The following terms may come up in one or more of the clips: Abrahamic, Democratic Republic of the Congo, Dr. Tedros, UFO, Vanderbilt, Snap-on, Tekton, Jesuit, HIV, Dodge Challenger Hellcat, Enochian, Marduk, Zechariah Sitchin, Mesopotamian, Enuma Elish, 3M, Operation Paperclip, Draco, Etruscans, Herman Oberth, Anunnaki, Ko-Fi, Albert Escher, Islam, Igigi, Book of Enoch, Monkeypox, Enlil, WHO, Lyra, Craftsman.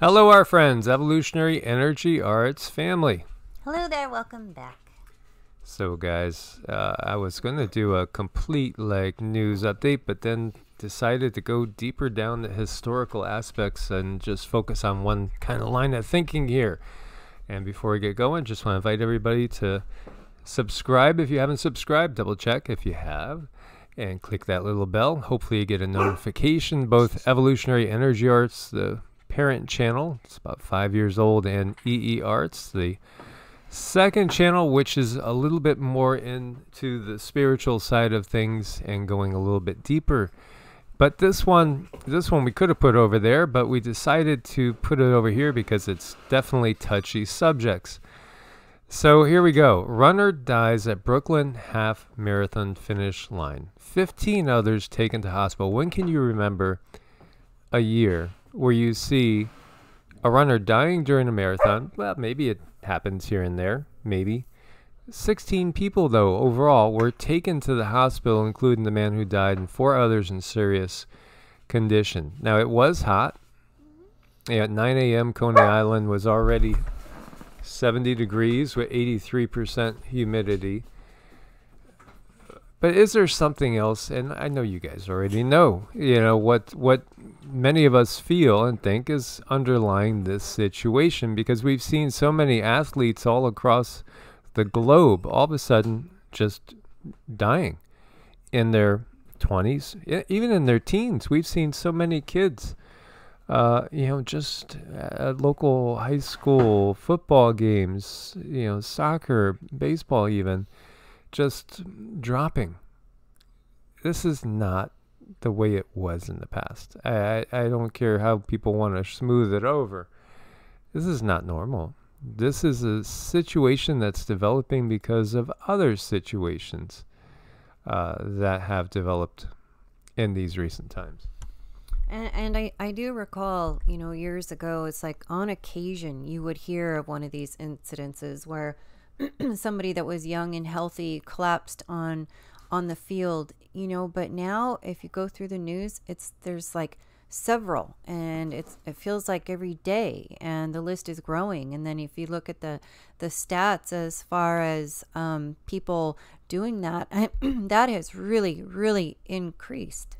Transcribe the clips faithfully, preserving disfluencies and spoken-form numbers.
Hello, our friends, Evolutionary Energy Arts family. Hello there, welcome back. So guys, uh, I was going to do a complete like news update, but then decided to go deeper down the historical aspects and just focus on one kind of line of thinking here. And before we get going, just want to invite everybody to subscribe if you haven't subscribed, double check if you have, and click that little bell. Hopefully you get a notification. Both Evolutionary Energy Arts, the parent channel, it's about five years old, and E E Arts, the second channel, which is a little bit more into the spiritual side of things and going a little bit deeper. But this one this one we could have put over there, but we decided to put it over here because it's definitely touchy subjects. So here we go. Runner dies at Brooklyn half marathon finish line, fifteen others taken to hospital. When can you remember a year where you see a runner dying during a marathon? Well, maybe it happens here and there, maybe. sixteen people, though, overall were taken to the hospital, including the man who died, and four others in serious condition. Now, it was hot. At nine A M, Coney Island was already seventy degrees with eighty-three percent humidity. But is there something else? And I know you guys already know, you know, what what many of us feel and think is underlying this situation, because we've seen so many athletes all across the globe all of a sudden just dying in their twenties, even in their teens. We've seen so many kids, uh, you know, just at local high school football games, you know, soccer, baseball even, just dropping. This is not the way it was in the past. I, I, I don't care how people want to smooth it over. This is not normal. This is a situation that's developing because of other situations uh, that have developed in these recent times. And, and I, I do recall, you know, years ago, it's like on occasion you would hear of one of these incidences where somebody that was young and healthy collapsed on on the field, you know. But now if you go through the news, it's there's like several, and it's it feels like every day, and the list is growing. And then if you look at the the stats as far as um people doing that, that has really really increased.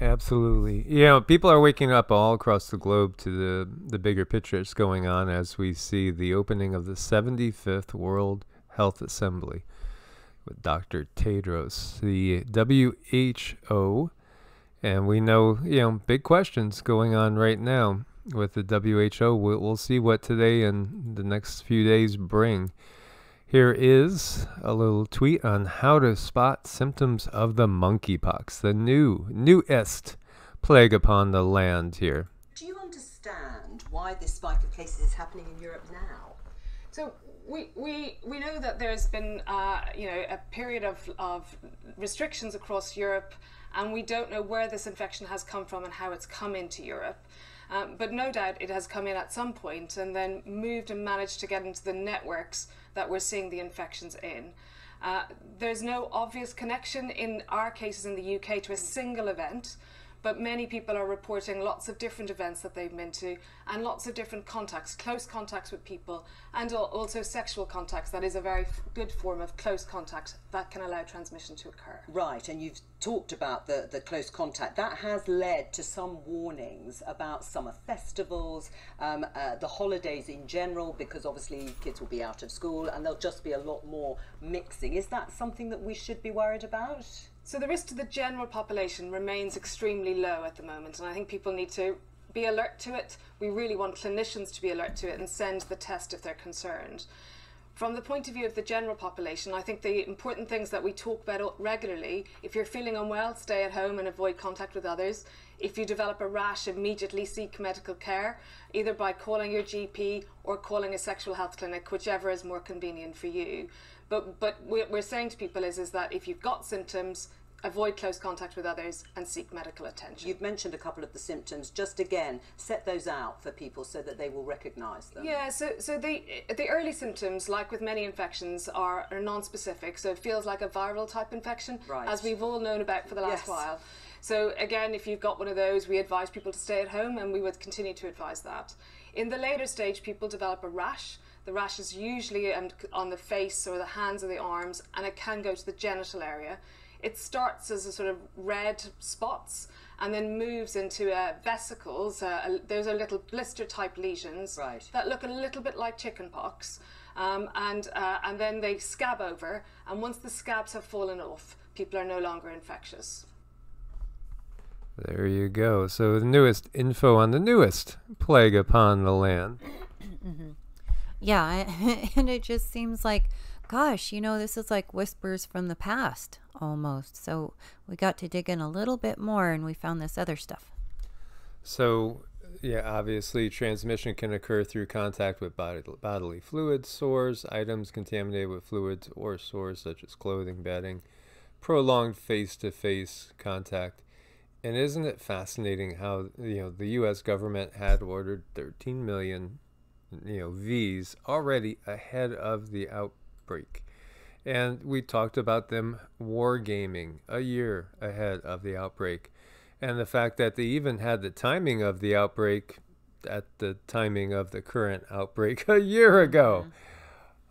Absolutely. You know, people are waking up all across the globe to the, the bigger picture that's going on as we see the opening of the seventy-fifth World Health Assembly with Doctor Tedros, the W H O. And we know, you know, big questions going on right now with the W H O. We'll, we'll see what today and the next few days bring. Here is a little tweet on how to spot symptoms of the monkeypox, the new, newest plague upon the land here. Do you understand why this spike of cases is happening in Europe now? So we, we, we know that there's been uh, you know, a period of, of restrictions across Europe, and we don't know where this infection has come from and how it's come into Europe. Um, but no doubt it has come in at some point and then moved and managed to get into the networks that we're seeing the infections in. Uh, there's no obvious connection in our cases in the U K to a single event, but many people are reporting lots of different events that they've been to, and lots of different contacts, close contacts with people, and also sexual contacts. That is a very f good form of close contact that can allow transmission to occur. Right, and you've talked about the, the close contact. That has led to some warnings about summer festivals, um, uh, the holidays in general, because obviously kids will be out of school and there'll just be a lot more mixing. Is that something that we should be worried about? So the risk to the general population remains extremely low at the moment, and I think people need to be alert to it. We really want clinicians to be alert to it and send the test if they're concerned. From the point of view of the general population, I think the important things that we talk about regularly: if you're feeling unwell, stay at home and avoid contact with others. If you develop a rash, immediately seek medical care, either by calling your G P or calling a sexual health clinic, whichever is more convenient for you. But, but what we're saying to people is, is that if you've got symptoms, avoid close contact with others, and seek medical attention. You've mentioned a couple of the symptoms. Just again, set those out for people so that they will recognise them. Yeah, so, so the, the early symptoms, like with many infections, are, are non-specific, so it feels like a viral type infection, right, as we've all known about for the last yes. while. So again, if you've got one of those, we advise people to stay at home, and we would continue to advise that. In the later stage, people develop a rash. The rash is usually on the face or the hands or the arms, and it can go to the genital area. It starts as a sort of red spots and then moves into uh, vesicles. Uh, those are little blister-type lesions right. that look a little bit like chickenpox, um, and, uh, and then they scab over, and once the scabs have fallen off, people are no longer infectious. There you go. So the newest info on the newest plague upon the land. Mm-hmm. Yeah, and it just seems like, gosh, you know, this is like whispers from the past almost. So we got to dig in a little bit more, and we found this other stuff. So, yeah, obviously transmission can occur through contact with body, bodily fluids, sores, items contaminated with fluids or sores such as clothing, bedding, prolonged face-to-face contact. And isn't it fascinating how, you know, the U S government had ordered thirteen million, you know, V's already ahead of the outbreak. And we talked about them wargaming a year ahead of the outbreak. And the fact that they even had the timing of the outbreak at the timing of the current outbreak a year ago.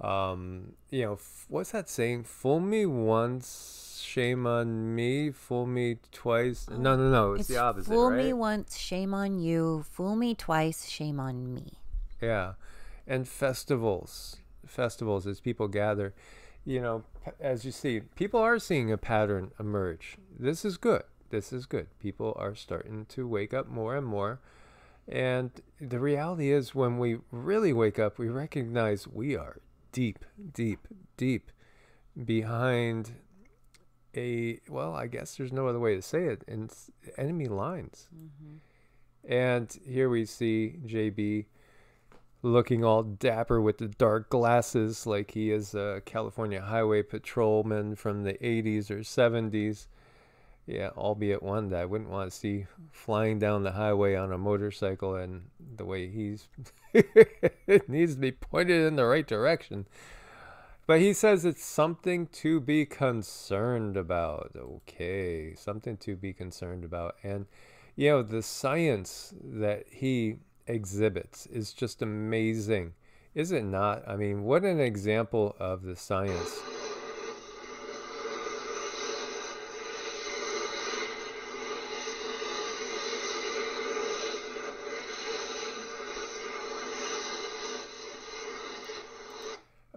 Yeah. Um, you know, f what's that saying? Fool me once, shame on me. Fool me twice. Oh, no, no, no. It's, it's the opposite, fool right? Fool me once, shame on you. Fool me twice, shame on me. Yeah. And festivals. Festivals as people gather. You know, as you see, people are seeing a pattern emerge. This is good. This is good. People are starting to wake up more and more. And the reality is when we really wake up, we recognize we are deep, deep, deep behind A, well, I guess there's no other way to say it, in enemy lines. Mm-hmm. And here we see J B looking all dapper with the dark glasses like he is a California highway patrolman from the eighties or seventies. Yeah, albeit one that I wouldn't want to see flying down the highway on a motorcycle, and the way he's it needs to be pointed in the right direction. But he says it's something to be concerned about. Okay, something to be concerned about. And, you know, the science that he exhibits is just amazing. Is it not? I mean, what an example of the science.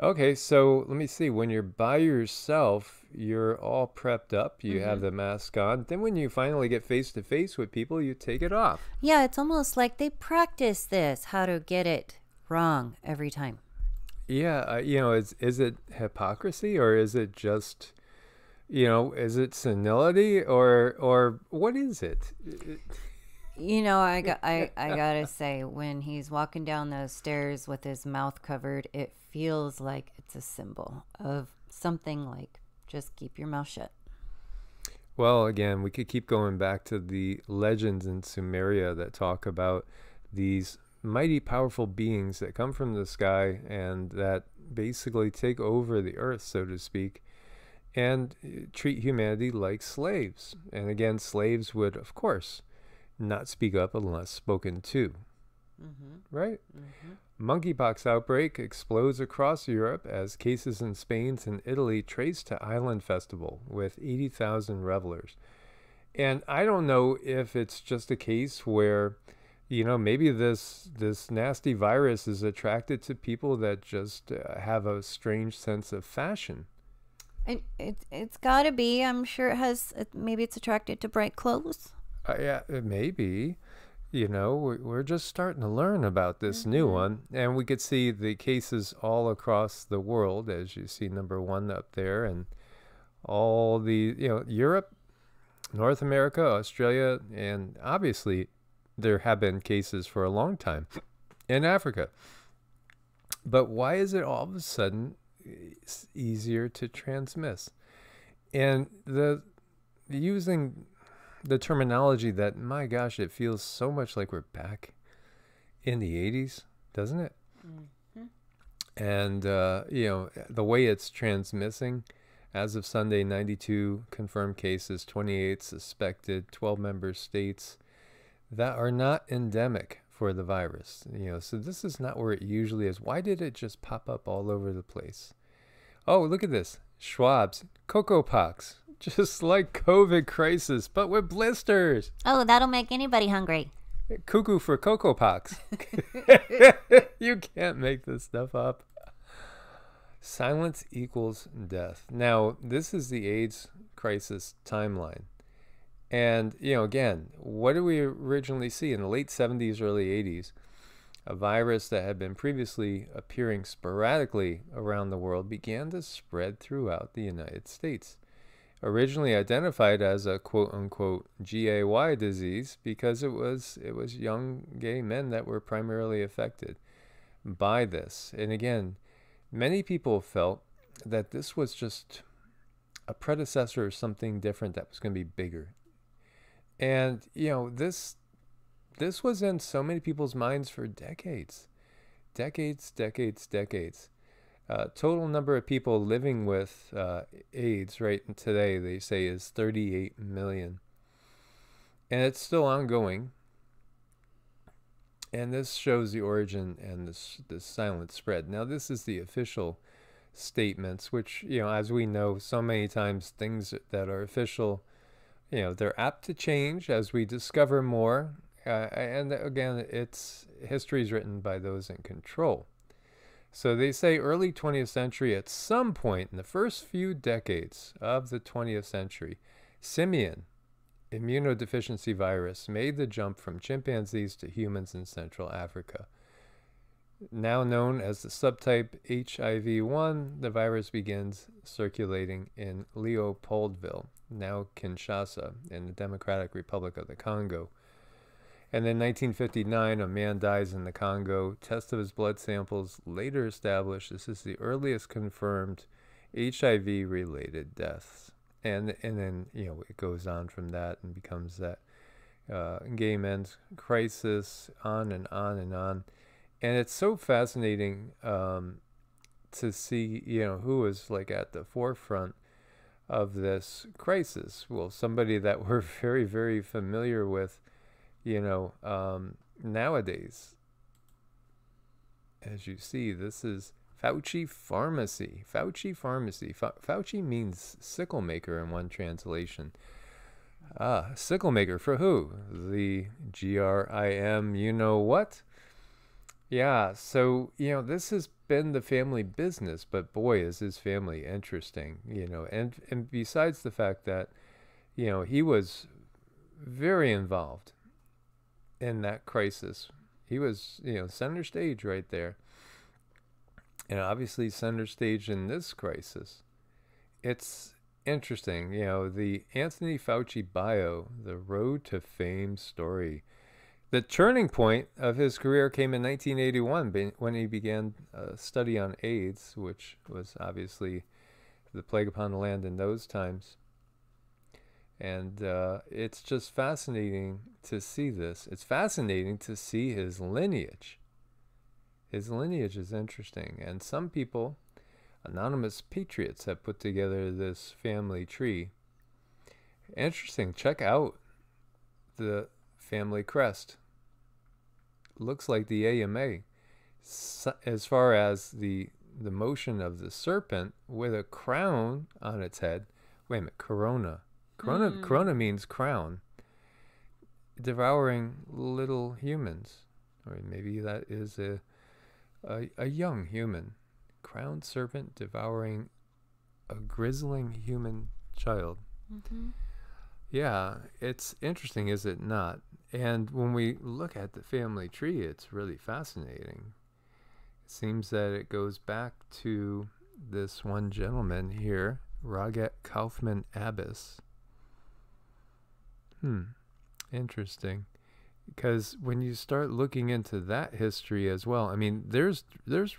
Okay, so let me see. When you're by yourself, you're all prepped up. You mm-hmm. have the mask on. Then when you finally get face-to-face with people, you take it off. Yeah, it's almost like they practice this, how to get it wrong every time. Yeah, uh, you know, is, is it hypocrisy, or is it just, you know, is it senility, or or what is it? You know, I, got, I, I gotta say, when he's walking down those stairs with his mouth covered, it feels like it's a symbol of something like, just keep your mouth shut. Well, again, we could keep going back to the legends in Sumeria that talk about these mighty powerful beings that come from the sky and that basically take over the earth, so to speak, and treat humanity like slaves. And again, slaves would, of course, not speak up unless spoken to. Mm-hmm. Right? Mm-hmm. Monkeypox outbreak explodes across Europe as cases in Spain and Italy traced to Island Festival with eighty thousand revelers. And I don't know if it's just a case where, you know, maybe this, this nasty virus is attracted to people that just uh, have a strange sense of fashion. It, it, it's got to be. I'm sure it has, maybe it's attracted to bright clothes. Uh, yeah, maybe. You know, we're just starting to learn about this mm-hmm. new one. And we could see the cases all across the world, as you see number one up there. And all the, you know, Europe, North America, Australia, and obviously there have been cases for a long time in Africa. But why is it all of a sudden easier to transmit? And the using the terminology that, my gosh, it feels so much like we're back in the eighties, doesn't it? Mm-hmm. And, uh, you know, the way it's transmissing, as of Sunday, ninety-two confirmed cases, twenty-eight suspected, twelve member states that are not endemic for the virus. You know, so this is not where it usually is. Why did it just pop up all over the place? Oh, look at this. Schwab's Cocoa Pox. Just like COVID crisis, but with blisters. Oh, that'll make anybody hungry. Cuckoo for Cocoa Pox. You can't make this stuff up. Silence equals death. Now, this is the AIDS crisis timeline. And, you know, again, what did we originally see in the late seventies, early eighties? A virus that had been previously appearing sporadically around the world began to spread throughout the United States. Originally identified as a quote-unquote G A Y disease because it was, it was young gay men that were primarily affected by this. And again, many people felt that this was just a predecessor of something different that was going to be bigger. And, you know, this, this was in so many people's minds for decades. Decades, decades, decades. Uh, total number of people living with uh, AIDS right today, they say, is thirty-eight million. And it's still ongoing. And this shows the origin and this, this silent spread. Now, this is the official statements, which, you know, as we know, so many times things that are official, you know, they're apt to change as we discover more. Uh, and again, it's history is written by those in control. So they say early twentieth century, at some point in the first few decades of the twentieth century, simian immunodeficiency virus made the jump from chimpanzees to humans in Central Africa. Now known as the subtype H I V one, the virus begins circulating in Leopoldville, now Kinshasa, in the Democratic Republic of the Congo. And then nineteen fifty-nine, a man dies in the Congo. Test of his blood samples later established this is the earliest confirmed H I V-related deaths. And and then, you know, it goes on from that and becomes that uh, gay men's crisis, on and on and on. And it's so fascinating um, to see, you know, who is like at the forefront of this crisis. Well, somebody that we're very, very familiar with, you know, um, nowadays, as you see, this is Fauci Pharmacy. Fauci Pharmacy. Fa Fauci means sickle maker in one translation. Ah, sickle maker for who? The G R I M, you know what? Yeah, so, you know, this has been the family business, but boy, is his family interesting, you know. And, and besides the fact that, you know, he was very involved in that crisis. He was, you know, center stage right there. And obviously center stage in this crisis. It's interesting, you know, the Anthony Fauci bio, the road to fame story. The turning point of his career came in nineteen eighty-one when he began a study on AIDS, which was obviously the plague upon the land in those times. And uh, it's just fascinating to see this. It's fascinating to see his lineage. His lineage is interesting. And some people, anonymous patriots, have put together this family tree. Interesting. Check out the family crest. Looks like the A M A. So, as far as the, the motion of the serpent with a crown on its head. Wait a minute. Corona. Corona, mm. Corona means crown, devouring little humans, or maybe that is a, a, a young human. Crowned serpent devouring a grizzling human child. Mm-hmm. Yeah, it's interesting, is it not? And when we look at the family tree, it's really fascinating. It seems that it goes back to this one gentleman here, Raget Kaufman Abbas. Hmm, interesting, because when you start looking into that history as well, I mean, there's there's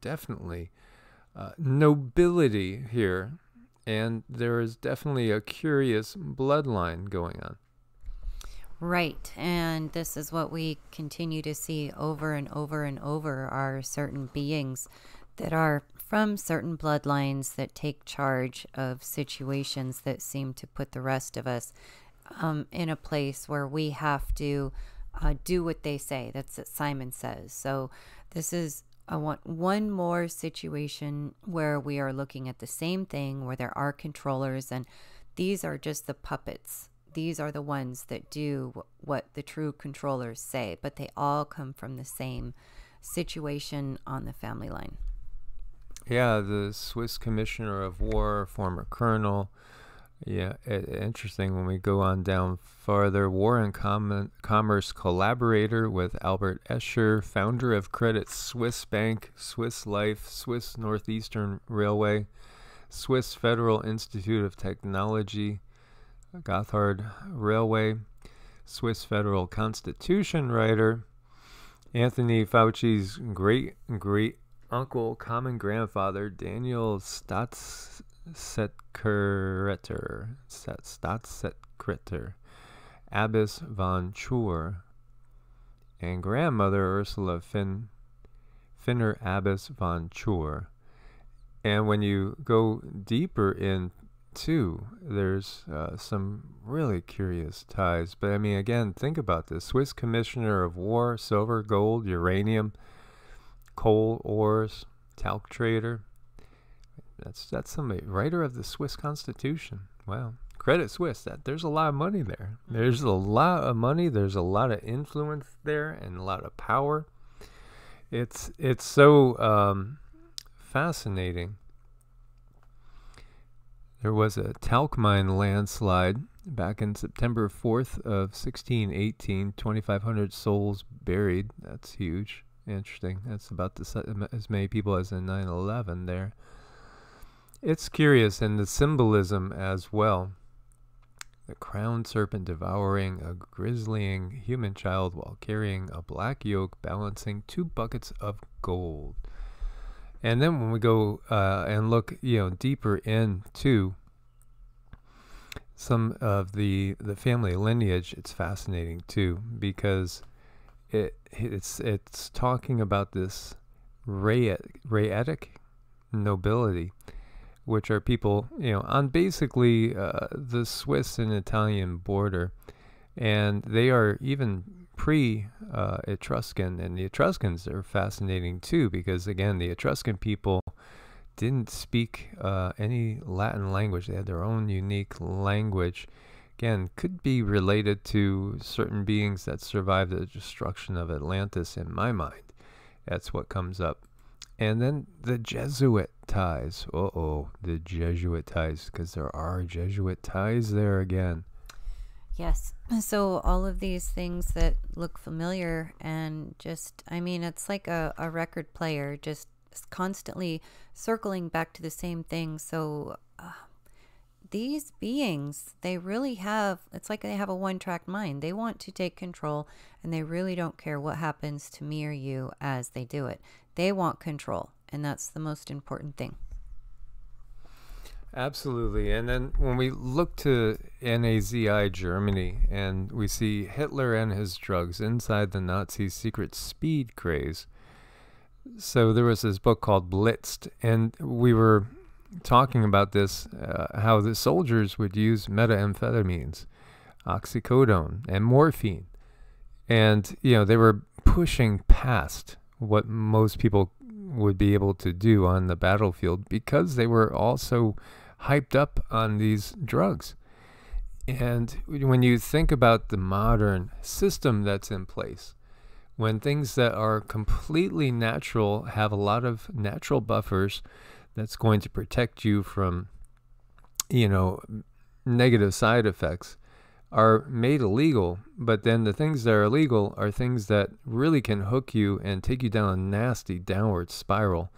definitely uh, nobility here and there is definitely a curious bloodline going on. Right, and this is what we continue to see over and over and over, are certain beings that are from certain bloodlines that take charge of situations that seem to put the rest of us um, in a place where we have to uh, do what they say. That's what Simon says. So this is I want one more situation where we are looking at the same thing, where there are controllers, and these are just the puppets. These are the ones that do what the true controllers say, but they all come from the same situation on the family line. Yeah, the Swiss commissioner of war, former colonel. Yeah, it, interesting. When we go on down farther, war and com commerce collaborator with Albert Escher, founder of Credit Swiss Bank, Swiss Life, Swiss Northeastern Railway, Swiss Federal Institute of Technology, Gotthard Railway, Swiss Federal Constitution writer, Anthony Fauci's great-great-uncle, common grandfather, Daniel Statz, Setkretter, Statz Setkretter, Abbas von Chur, and grandmother Ursula Finn Finner Abbas von Chur. And when you go deeper in too, there's uh, some really curious ties. But I mean, again, think about this. Swiss commissioner of war, silver, gold, uranium, coal, ores, talc trader. That's that's somebody, writer of the Swiss Constitution. Wow. Credit Swiss, that there's a lot of money there. There's a lot of money, there's a lot of influence there, and a lot of power. It's it's so um, fascinating. There was a talc mine landslide back in September fourth of sixteen eighteen, twenty-five hundred souls buried. That's huge. Interesting. That's about the, as many people as in nine eleven there. It's curious, and the symbolism as well. The crowned serpent devouring a grizzling human child while carrying a black yoke balancing two buckets of gold. And then when we go uh, and look, you know, deeper into some of the the family lineage, it's fascinating too, because it it's it's talking about this Rayetic nobility, which are people, you know, on basically uh, the Swiss and Italian border, and they are even pre-Etruscan, uh, and the Etruscans are fascinating too, because again, the Etruscan people didn't speak uh, any Latin language. They had their own unique language. Again, could be related to certain beings that survived the destruction of Atlantis, in my mind. That's what comes up. And then the Jesuit ties. Uh-oh, the Jesuit ties, because there are Jesuit ties there again. Yes. So all of these things that look familiar, and just, I mean, it's like a, a record player just constantly circling back to the same thing. So uh, these beings, they really have, it's like they have a one-track mind. They want to take control, and they really don't care what happens to me or you as they do it. They want control, and that's the most important thing. Absolutely. And then when we look to Nazi Germany, and we see Hitler and his drugs inside the Nazi secret speed craze. So there was this book called Blitzed, and we were talking about this, uh, how the soldiers would use methamphetamines, oxycodone, and morphine. And, you know, they were pushing past what most people would be able to do on the battlefield, because they were also hyped up on these drugs. And when you think about the modern system that's in place, when things that are completely natural have a lot of natural buffers that's going to protect you from, you know, negative side effects, are made illegal. But then the things that are illegal are things that really can hook you and take you down a nasty downward spiral.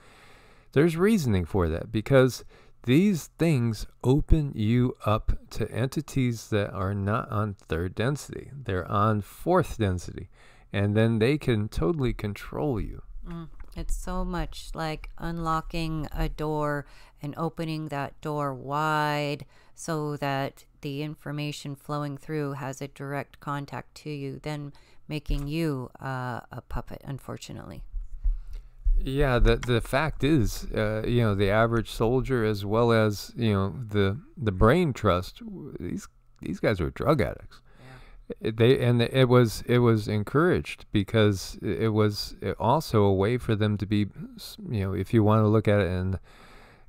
There's reasoning for that, because these things open you up to entities that are not on third density. They're on fourth density, and then they can totally control you. Mm. It's so much like unlocking a door and opening that door wide so that the information flowing through has a direct contact to you, then making you uh, a puppet, unfortunately. Yeah, the the fact is, uh, you know, the average soldier, as well as, you know, the the brain trust, these these guys were drug addicts. It, they and it was it was encouraged because it was also a way for them to be, you know, if you want to look at it in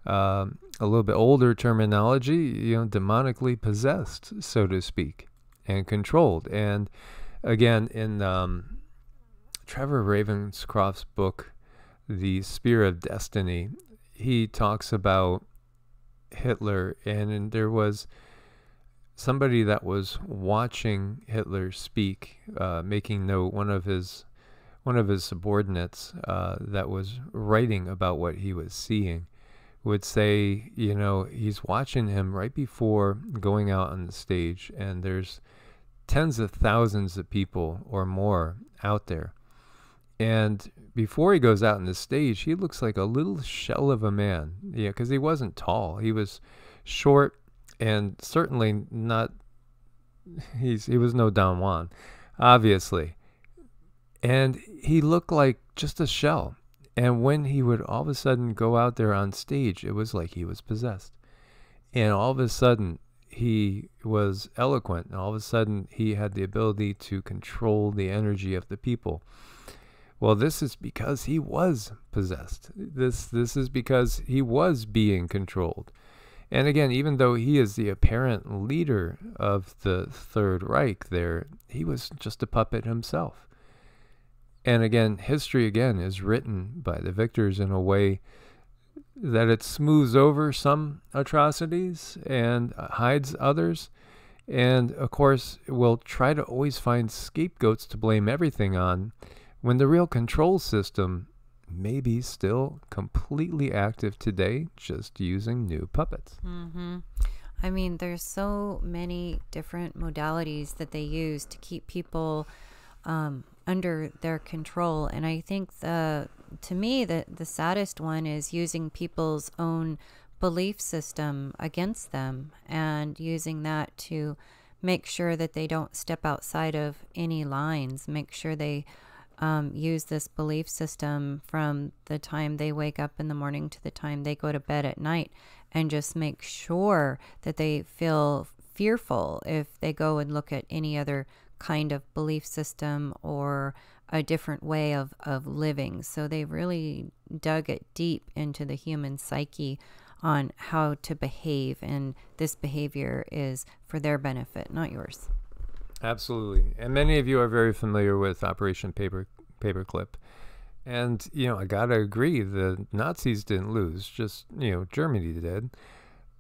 um, a little bit older terminology, you know, demonically possessed, so to speak, and controlled. And again, in um, Trevor Ravenscroft's book, The Spear of Destiny, he talks about Hitler, and, and there was somebody that was watching Hitler speak, uh, making note, one of his one of his subordinates uh, that was writing about what he was seeing, would say, you know, he's watching him right before going out on the stage, and there's tens of thousands of people or more out there. And before he goes out on the stage, he looks like a little shell of a man. Yeah, because he wasn't tall. He was short. And certainly not, he's, he was no Don Juan, obviously. And he looked like just a shell. And when he would all of a sudden go out there on stage, it was like he was possessed. And all of a sudden, he was eloquent. And all of a sudden, he had the ability to control the energy of the people. Well, this is because he was possessed. This, this is because he was being controlled. And again, even though he is the apparent leader of the Third Reich there, he was just a puppet himself. And again, history again is written by the victors in a way that it smooths over some atrocities and hides others. And of course, we'll try to always find scapegoats to blame everything on when the real control system maybe still completely active today, just using new puppets. Mm-hmm. I mean, there's so many different modalities that they use to keep people um, under their control. And I think the, to me, the, the saddest one is using people's own belief system against them and using that to make sure that they don't step outside of any lines, make sure they Um, use this belief system from the time they wake up in the morning to the time they go to bed at night, and just make sure that they feel fearful if they go and look at any other kind of belief system or a different way of, of living. So they really dug it deep into the human psyche on how to behave, and this behavior is for their benefit, not yours. Absolutely. And many of you are very familiar with Operation Paper Paperclip. And, you know, I got to agree, the Nazis didn't lose, just, you know, Germany did.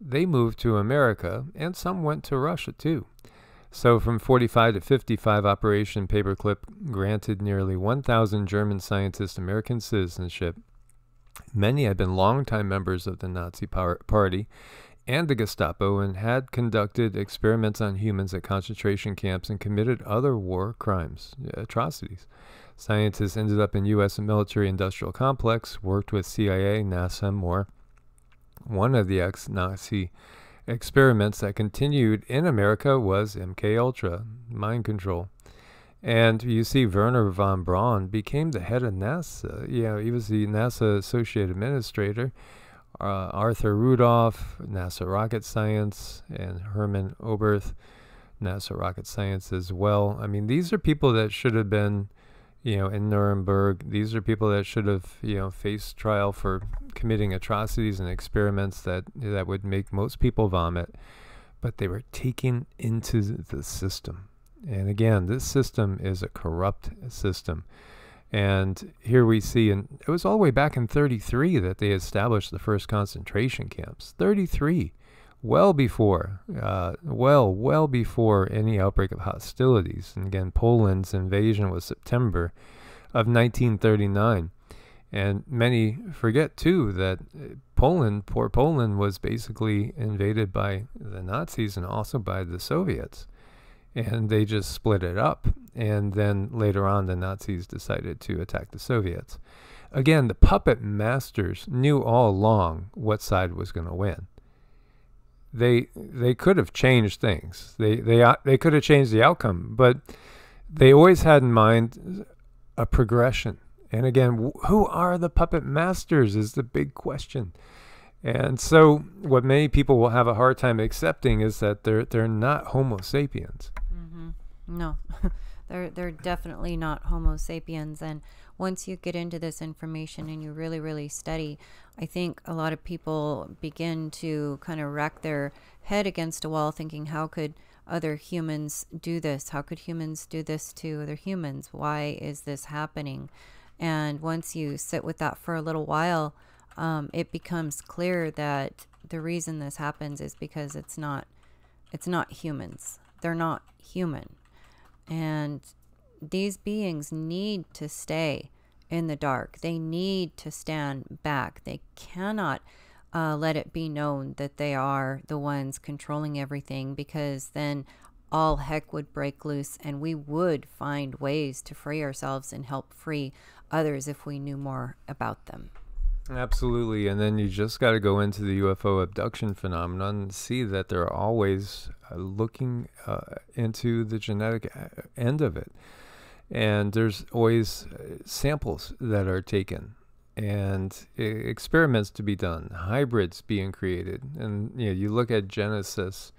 They moved to America, and some went to Russia, too. So from forty-five to fifty-five, Operation Paperclip granted nearly one thousand German scientists American citizenship. Many had been longtime members of the Nazi Party and the Gestapo, and had conducted experiments on humans at concentration camps and committed other war crimes, atrocities. Scientists ended up in U S military industrial complex, worked with C I A, NASA, and more. One of the ex-Nazi experiments that continued in America was M K Ultra, mind control. And you see Werner von Braun became the head of NASA. Yeah, he was the NASA associate administrator. Uh, Arthur Rudolph, NASA Rocket Science, and Herman Oberth, NASA Rocket Science as well. I mean, these are people that should have been, you know, in Nuremberg. These are people that should have, you know, faced trial for committing atrocities and experiments that, that would make most people vomit. But they were taken into the system. And again, this system is a corrupt system. And here we see, and it was all the way back in thirty-three that they established the first concentration camps. thirty-three, well before, uh, well, well before any outbreak of hostilities. And again, Poland's invasion was September of nineteen thirty-nine. And many forget, too, that Poland, poor Poland, was basically invaded by the Nazis and also by the Soviets. And they just split it up. And then later on, the Nazis decided to attack the Soviets. Again, the puppet masters knew all along what side was going to win. They they could have changed things. They they they could have changed the outcome, but they always had in mind a progression. And again, who are the puppet masters is the big question. And so what many people will have a hard time accepting is that they're they're not Homo sapiens. Mm-hmm. No. They're, they're definitely not Homo sapiens. And once you get into this information and you really, really study, I think a lot of people begin to kind of rack their head against a wall thinking, how could other humans do this? How could humans do this to other humans? Why is this happening? And once you sit with that for a little while, um, it becomes clear that the reason this happens is because it's not, it's not humans. They're not human. And these beings need to stay in the dark. They need to stand back. They cannot uh, let it be known that they are the ones controlling everything, because then all heck would break loose and we would find ways to free ourselves and help free others if we knew more about them. Absolutely. And then you just got to go into the U F O abduction phenomenon and see that they're always uh, looking uh, into the genetic end of it. And there's always samples that are taken and uh, experiments to be done, hybrids being created. And you know, you look at Genesis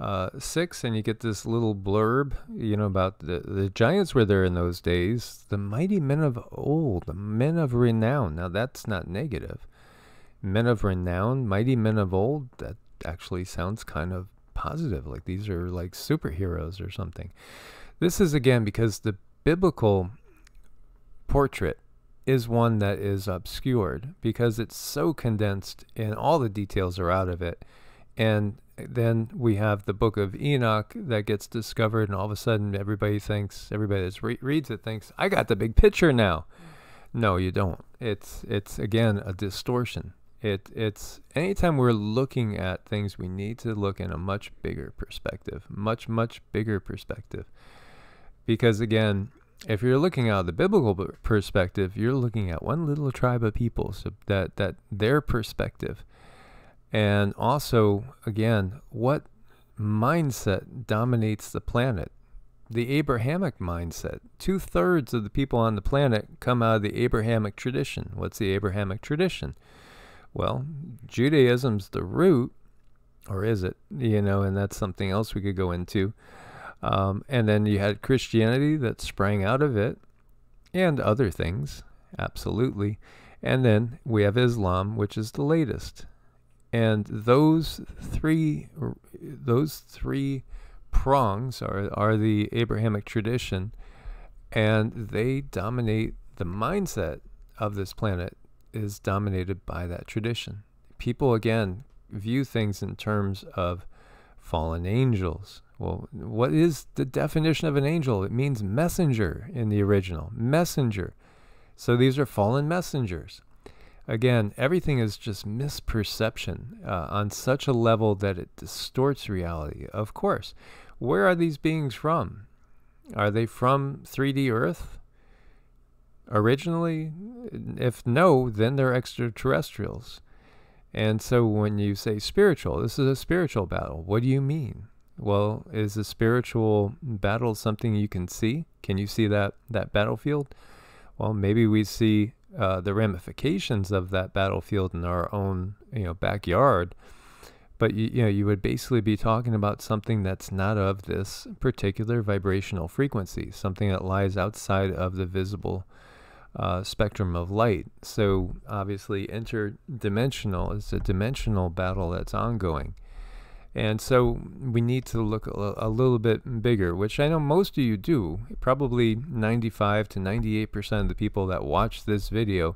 uh, six and you get this little blurb, you know, about the, the giants were there in those days, the mighty men of old, the men of renown. Now that's not negative. Men of renown, mighty men of old, that actually sounds kind of positive. Like these are like superheroes or something. This is again because the biblical portrait is one that is obscured because it's so condensed and all the details are out of it. And then we have the Book of Enoch that gets discovered, and all of a sudden everybody thinks, everybody that re reads it thinks, I got the big picture now. No, you don't. It's, it's again, a distortion. It, it's anytime we're looking at things, we need to look in a much bigger perspective, much, much bigger perspective. Because again, if you're looking out of the biblical perspective, you're looking at one little tribe of people, so that, that their perspective. And also, again, what mindset dominates the planet? The Abrahamic mindset. Two-thirds of the people on the planet come out of the Abrahamic tradition. What's the Abrahamic tradition? Well, Judaism's the root, or is it? You know, and that's something else we could go into. Um, and then you had Christianity that sprang out of it, and other things, absolutely. And then we have Islam, which is the latest. And those three, those three prongs are, are the Abrahamic tradition, and they dominate the mindset of this planet is dominated by that tradition. People, again, view things in terms of fallen angels. Well, what is the definition of an angel? It means messenger in the original, messenger. So these are fallen messengers. Again, everything is just misperception uh, on such a level that it distorts reality. Of course, where are these beings from? Are they from three D Earth originally? If no, then they're extraterrestrials. And so when you say spiritual, this is a spiritual battle. What do you mean? Well, is a spiritual battle something you can see? Can you see that, that battlefield? Well, maybe we see Uh, the ramifications of that battlefield in our own, you know, backyard. But, you, you know, you would basically be talking about something that's not of this particular vibrational frequency, something that lies outside of the visible uh, spectrum of light. So obviously interdimensional is a dimensional battle that's ongoing. And so we need to look a, a little bit bigger, which I know most of you do. Probably ninety-five to ninety-eight percent of the people that watch this video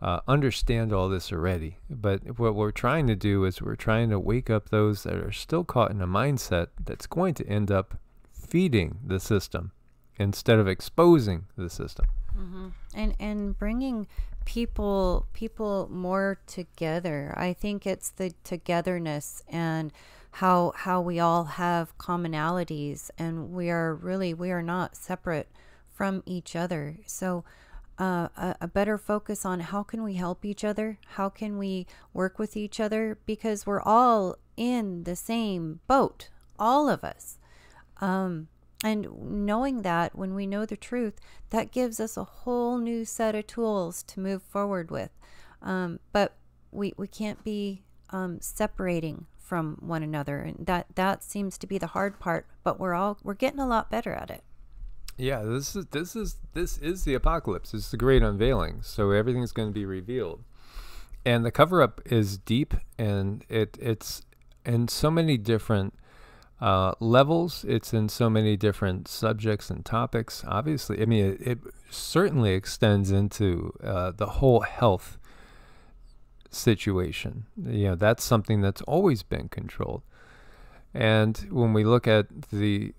uh, understand all this already. But what we're trying to do is we're trying to wake up those that are still caught in a mindset that's going to end up feeding the system instead of exposing the system. Mm-hmm. And, and bringing people, people more together. I think it's the togetherness and how how we all have commonalities, and we are really we are not separate from each other. So uh, a, a better focus on how can we help each other? How can we work with each other? Because we're all in the same boat, all of us. Um, and knowing that, when we know the truth, that gives us a whole new set of tools to move forward with. Um, but we, we can't be um, separating from one another, and that that seems to be the hard part, but we're all we're getting a lot better at it. Yeah, this is this is this is the apocalypse. It's the great unveiling, so everything's going to be revealed, and the cover-up is deep, and it it's in so many different uh levels. It's in so many different subjects and topics. Obviously, I mean, it, it certainly extends into uh the whole health situation. You know, that's something that's always been controlled. And when we look at the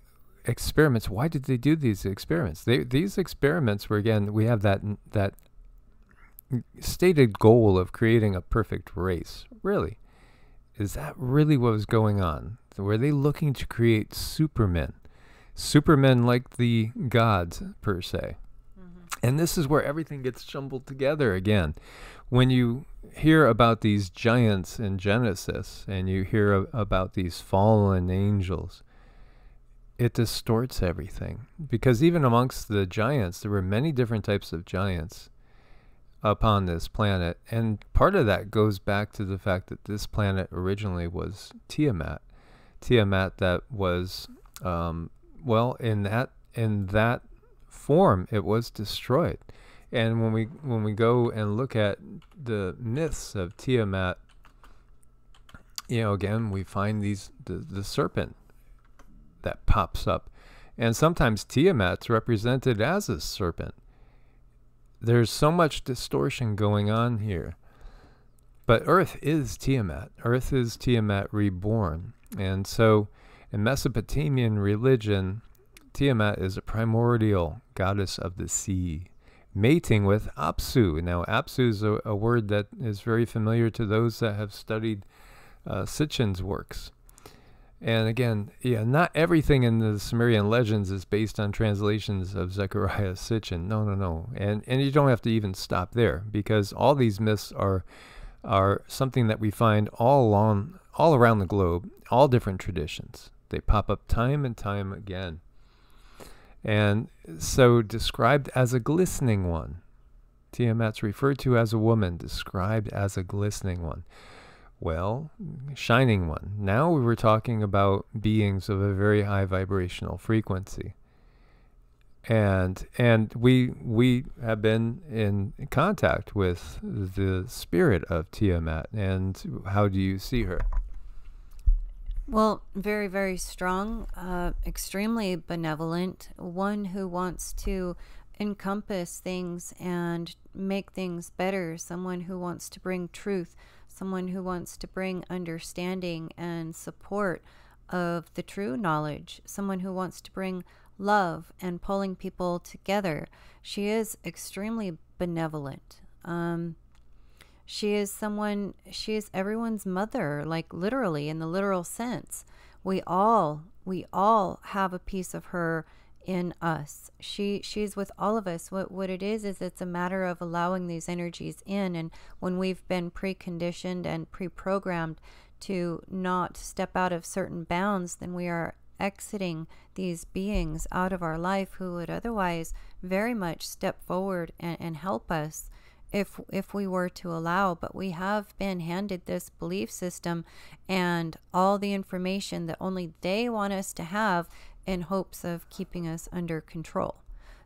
experiments, why did they do these experiments? They, these experiments were, again, we have that that stated goal of creating a perfect race. Really, is that really what was going on? Were they looking to create supermen, supermen like the gods per se? Mm-hmm. And this is where everything gets jumbled together again. When you hear about these giants in Genesis, and you hear ab about these fallen angels, it distorts everything. Because even amongst the giants, there were many different types of giants upon this planet. And part of that goes back to the fact that this planet originally was Tiamat. Tiamat that was, um, well, in that, in that form, it was destroyed. And when we when we go and look at the myths of Tiamat, you know, again, we find these the, the serpent that pops up, and sometimes Tiamat's represented as a serpent. There's so much distortion going on here, but Earth is Tiamat. Earth is Tiamat reborn, and so in Mesopotamian religion, Tiamat is a primordial goddess of the sea, mating with Apsu. Now, Apsu is a, a word that is very familiar to those that have studied uh, Sitchin's works. And again, yeah, not everything in the Sumerian legends is based on translations of Zechariah Sitchin. No, no, no. And and you don't have to even stop there, because all these myths are are something that we find all along, all around the globe, all different traditions. They pop up time and time again. And so, described as a glistening one, Tiamat's referred to as a woman, described as a glistening one. Well, shining one. Now we were talking about beings of a very high vibrational frequency, and and we we have been in contact with the spirit of Tiamat. And how do you see her? Well, very, very strong, uh, extremely benevolent, one who wants to encompass things and make things better, someone who wants to bring truth, someone who wants to bring understanding and support of the true knowledge, someone who wants to bring love and pulling people together. She is extremely benevolent. Um, She is someone, she is everyone's mother, like literally in the literal sense. We all, we all have a piece of her in us. She, she's with all of us. What, what it is, is it's a matter of allowing these energies in. And when we've been preconditioned and pre-programmed to not step out of certain bounds, then we are exiting these beings out of our life who would otherwise very much step forward and, and help us, if if we were to allow. But we have been handed this belief system and all the information that only they want us to have in hopes of keeping us under control.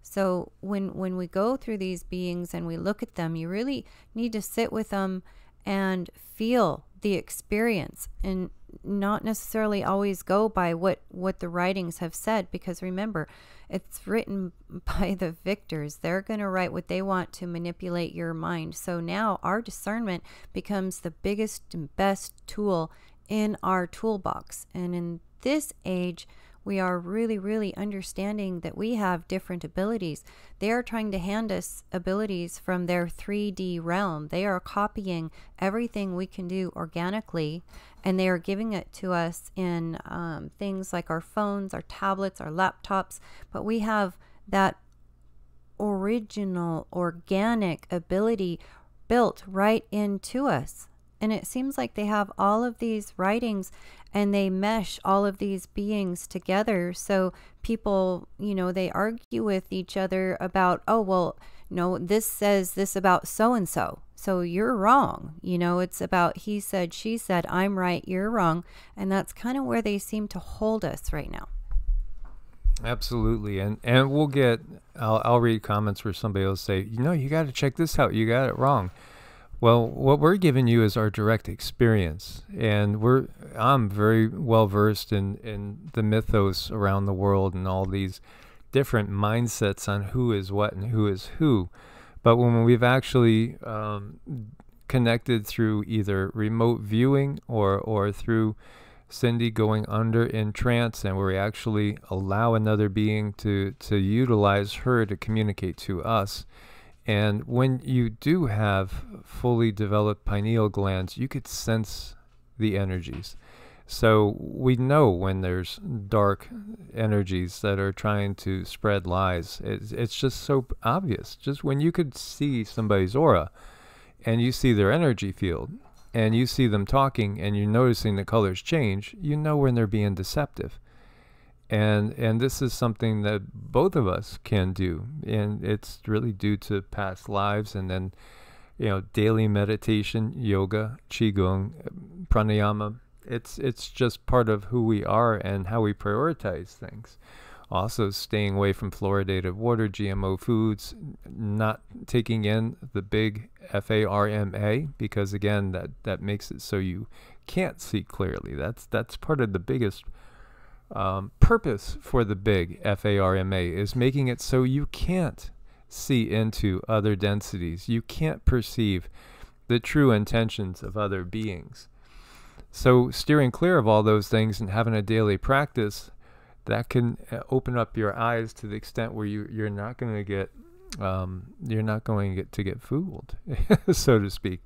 So when when we go through these beings and we look at them, you really need to sit with them and feel the experience, and not necessarily always go by what what the writings have said, because remember, it's written by the victors. They're going to write what they want to manipulate your mind. So now our discernment becomes the biggest and best tool in our toolbox. And in this age, we are really, really understanding that we have different abilities. They are trying to hand us abilities from their three D realm. They are copying everything we can do organically, and they are giving it to us in um, things like our phones, our tablets, our laptops. But we have that original organic ability built right into us. And it seems like they have all of these writings and they mesh all of these beings together. So people, you know, they argue with each other about, oh, well, no, this says this about so-and-so, so you're wrong. You know, it's about he said, she said, I'm right, you're wrong. And that's kind of where they seem to hold us right now. Absolutely. And and we'll get, I'll, I'll read comments where somebody will say, you know, you got to check this out, you got it wrong. Well, what we're giving you is our direct experience, and we're I'm very well versed in, in the mythos around the world and all these different mindsets on who is what and who is who. But when we've actually um, connected through either remote viewing or, or through Cindy going under in trance, and where we actually allow another being to, to utilize her to communicate to us. And when you do have fully developed pineal glands, you could sense the energies. So we know when there's dark energies that are trying to spread lies. It's, it's just so obvious. Just when you could see somebody's aura and you see their energy field and you see them talking and you're noticing the colors change, you know when they're being deceptive. And and this is something that both of us can do, and it's really due to past lives, and then, you know, daily meditation, yoga, qigong, pranayama. It's it's just part of who we are and how we prioritize things. Also, staying away from fluoridated water, G M O foods, not taking in the big F A R M A, because again, that that makes it so you can't see clearly. That's that's part of the biggest Um, purpose for the big F A R M A is making it so you can't see into other densities. You can't perceive the true intentions of other beings. So steering clear of all those things and having a daily practice, that can uh, open up your eyes to the extent where you, you're not going to get, um, you're not going to get to get fooled, so to speak.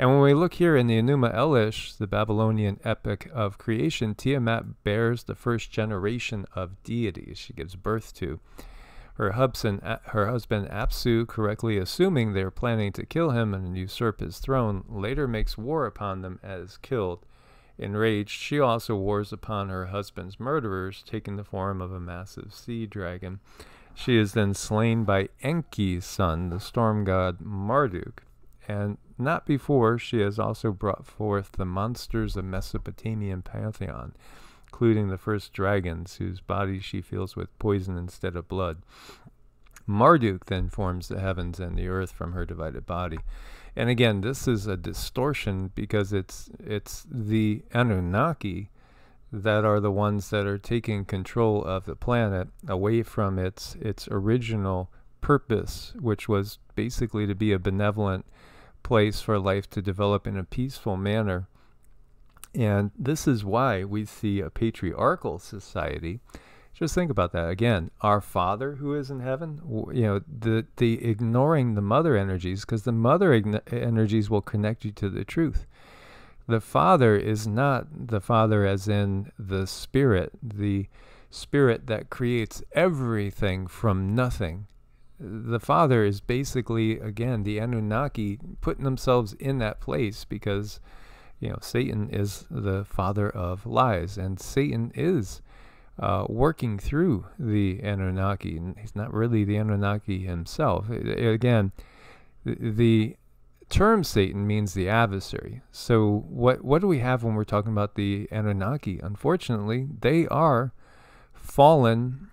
And when we look here in the Enuma Elish, the Babylonian epic of creation, Tiamat bears the first generation of deities she gives birth to. Her husband, her husband Apsu, correctly assuming they're planning to kill him and usurp his throne, later makes war upon them as killed. Enraged, she also wars upon her husband's murderers, taking the form of a massive sea dragon. She is then slain by Enki's son, the storm god Marduk. And not before, she has also brought forth the monsters of Mesopotamian pantheon, including the first dragons, whose bodies she fills with poison instead of blood. Marduk then forms the heavens and the earth from her divided body. And again, this is a distortion, because it's, it's the Anunnaki that are the ones that are taking control of the planet away from its, its original purpose, which was basically to be a benevolent place for life to develop in a peaceful manner. And this is why we see a patriarchal society. Just think about that again. Our Father who is in heaven, you know, the, the ignoring the mother energies, because the mother energies will connect you to the truth. The Father is not the Father as in the Spirit, the Spirit that creates everything from nothing. The Father is basically, again, the Anunnaki putting themselves in that place, because, you know, Satan is the father of lies, and Satan is uh, working through the Anunnaki, and he's not really the Anunnaki himself. Again, the term Satan means the adversary. So what, what do we have when we're talking about the Anunnaki? Unfortunately, they are fallen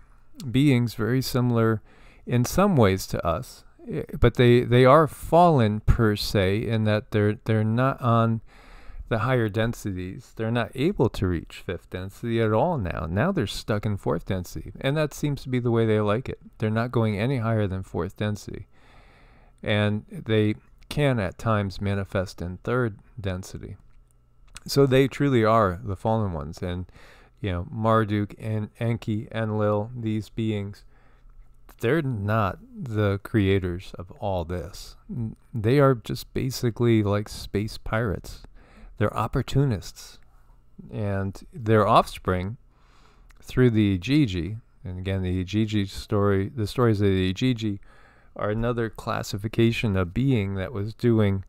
beings, very similar in some ways to us, but they they are fallen per se, in that they're they're not on the higher densities. They're not able to reach fifth density at all now. Now they're stuck in fourth density, and that seems to be the way they like it. They're not going any higher than fourth density, and they can at times manifest in third density. So they truly are the fallen ones, and you know, Marduk and Enki, Enlil, these beings, they're not the creators of all this. They are just basically like space pirates. They're opportunists. And their offspring, through the Igigi, and again, the Igigi story, the stories of the Igigi are another classification of being that was doing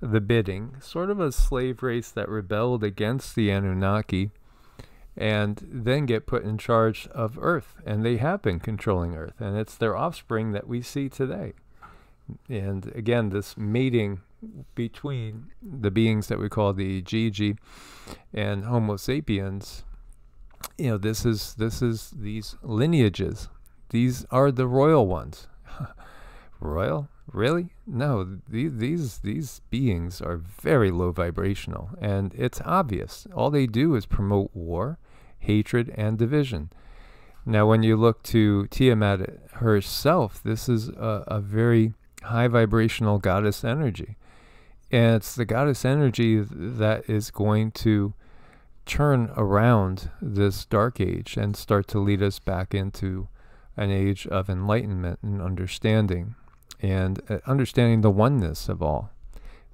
the bidding, sort of a slave race that rebelled against the Anunnaki and then get put in charge of Earth. And they have been controlling Earth, and it's their offspring that we see today. And again, this mating between the beings that we call the Igigi and Homo sapiens, you know, this is, this is these lineages. These are the royal ones. Royal? Really? No, these, these, these beings are very low vibrational, and it's obvious. All they do is promote war, hatred, and division. Now, when you look to Tiamat herself, this is a, a very high vibrational goddess energy. And it's the goddess energy that is going to turn around this dark age and start to lead us back into an age of enlightenment and understanding, and uh, understanding the oneness of all,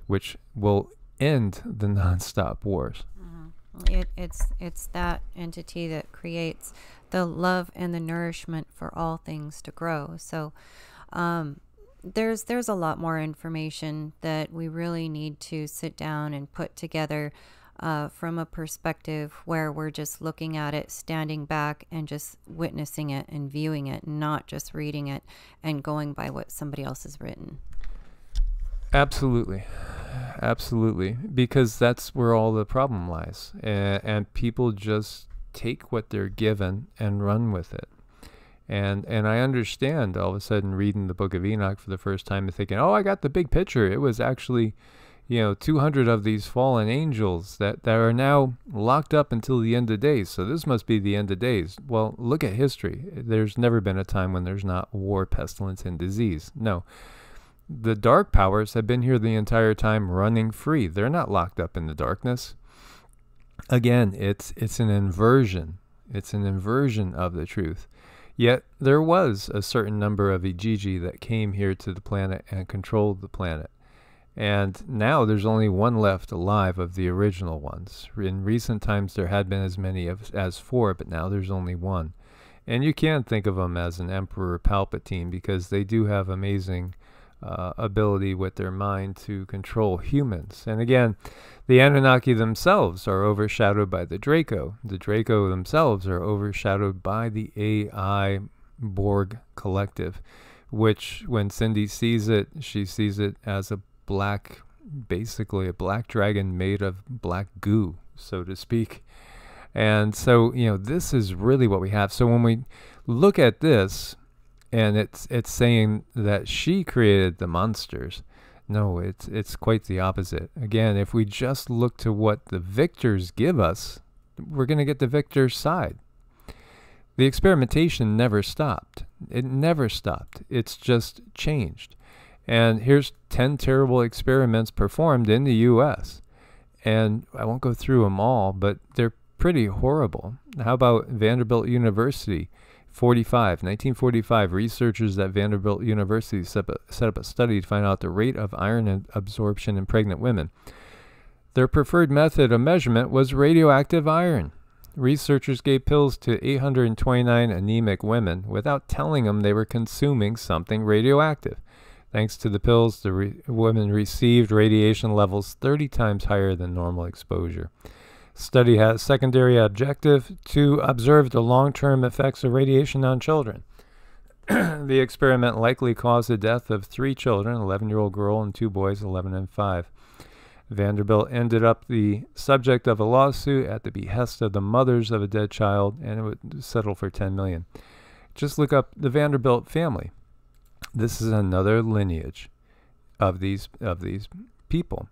which will end the non-stop wars. Mm-hmm. it, it's, it's that entity that creates the love and the nourishment for all things to grow. So um, there's, there's a lot more information that we really need to sit down and put together uh, from a perspective where we're just looking at it, standing back and just witnessing it and viewing it, not just reading it and going by what somebody else has written. Absolutely. Absolutely. Because that's where all the problem lies. And, and people just take what they're given and run with it. And, and I understand all of a sudden reading the Book of Enoch for the first time and thinking, oh, I got the big picture. It was actually, you know, two hundred of these fallen angels that, that are now locked up until the end of days. So this must be the end of days. Well, look at history. There's never been a time when there's not war, pestilence, and disease. No. The dark powers have been here the entire time, running free. They're not locked up in the darkness. Again, it's, it's an inversion. It's an inversion of the truth. Yet there was a certain number of Igigi that came here to the planet and controlled the planet. And now there's only one left alive of the original ones. In recent times there had been as many of, as four, but now there's only one. And you can think of them as an Emperor Palpatine, because they do have amazing uh, ability with their mind to control humans. And again, the Anunnaki themselves are overshadowed by the Draco. The Draco themselves are overshadowed by the A I Borg collective, which when Cindy sees it, she sees it as a black, basically a black dragon made of black goo, so to speak. And so, you know, this is really what we have. So when we look at this, and it's, it's saying that she created the monsters, no, it's, it's quite the opposite. Again, if we just look to what the victors give us, we're going to get the victor's side. The experimentation never stopped. It never stopped. It's just changed. And here's ten terrible experiments performed in the U S And I won't go through them all, but they're pretty horrible. How about Vanderbilt University? nineteen forty-five, researchers at Vanderbilt University set up, set up a study to find out the rate of iron absorption in pregnant women. Their preferred method of measurement was radioactive iron. Researchers gave pills to eight hundred twenty-nine anemic women without telling them they were consuming something radioactive. Thanks to the pills, the re women received radiation levels thirty times higher than normal exposure. Study has secondary objective to observe the long-term effects of radiation on children. The experiment likely caused the death of three children, an eleven-year-old girl and two boys, eleven and five. Vanderbilt ended up the subject of a lawsuit at the behest of the mothers of a dead child, and it would settle for ten million dollars. Just look up the Vanderbilt family. This is another lineage of these, of these people.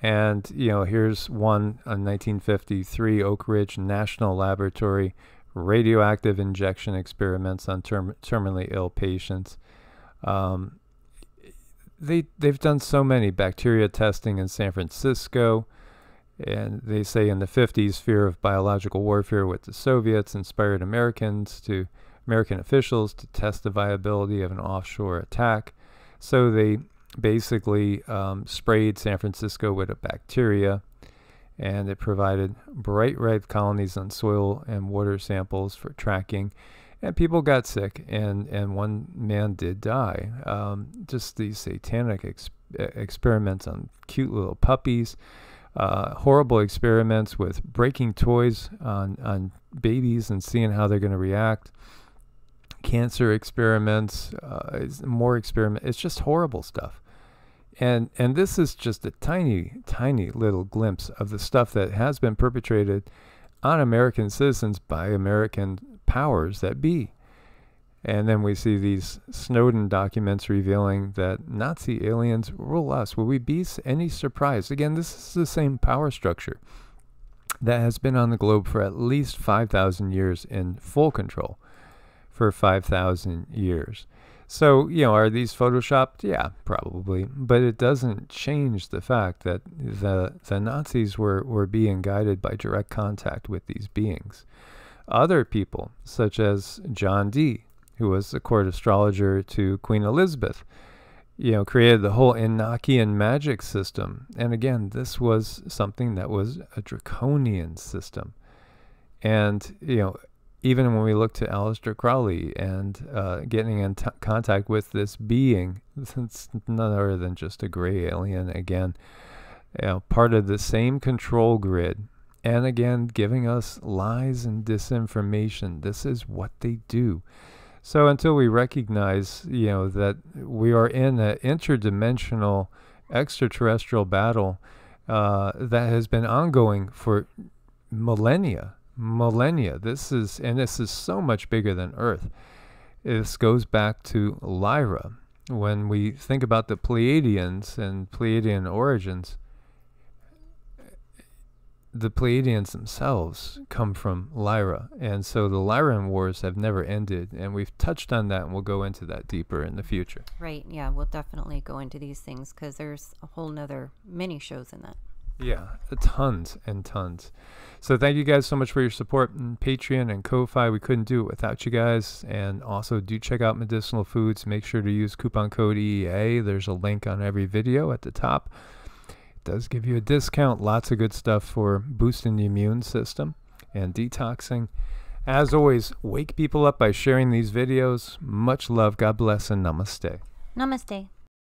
And, you know, here's one in nineteen fifty-three, Oak Ridge National Laboratory, radioactive injection experiments on term, terminally ill patients. Um, they, they've done so many bacteria testing in San Francisco. And they say in the fifties, fear of biological warfare with the Soviets inspired Americans to... American officials to test the viability of an offshore attack. So they basically um, sprayed San Francisco with a bacteria, and it provided bright red colonies on soil and water samples for tracking. And people got sick, and, and one man did die. Um, just these satanic ex experiments on cute little puppies, uh, horrible experiments with breaking toys on, on babies and seeing how they're going to react, cancer experiments, uh, more experiments. It's just horrible stuff. And, and this is just a tiny, tiny little glimpse of the stuff that has been perpetrated on American citizens by American powers that be. And then we see these Snowden documents revealing that Nazi aliens rule us. Will we be any surprised? Again, this is the same power structure that has been on the globe for at least five thousand years, in full control for five thousand years. So, you know, are these photoshopped? Yeah, probably. But it doesn't change the fact that the, the Nazis were, were being guided by direct contact with these beings. Other people, such as John Dee, who was the court astrologer to Queen Elizabeth, you know, created the whole Enochian magic system. And again, this was something that was a draconian system. And, you know, even when we look to Aleister Crowley and uh, getting in t contact with this being, it's none other than just a gray alien, again, you know, part of the same control grid, and again, giving us lies and disinformation. This is what they do. So until we recognize, you know, that we are in an interdimensional extraterrestrial battle uh, that has been ongoing for millennia. millennia this is and this is so much bigger than Earth. This goes back to Lyra. When we think about the Pleiadians and Pleiadian origins, the Pleiadians themselves come from Lyra, and so the Lyran wars have never ended, and we've touched on that, and we'll go into that deeper in the future. Right, yeah, we'll definitely go into these things, because there's a whole nother mini shows in that. Yeah, tons and tons. So thank you guys so much for your support on Patreon and Ko-Fi. We couldn't do it without you guys. And also do check out Medicinal Foods. Make sure to use coupon code E E A. There's a link on every video at the top. It does give you a discount. Lots of good stuff for boosting the immune system and detoxing. As always, wake people up by sharing these videos. Much love. God bless and namaste. Namaste.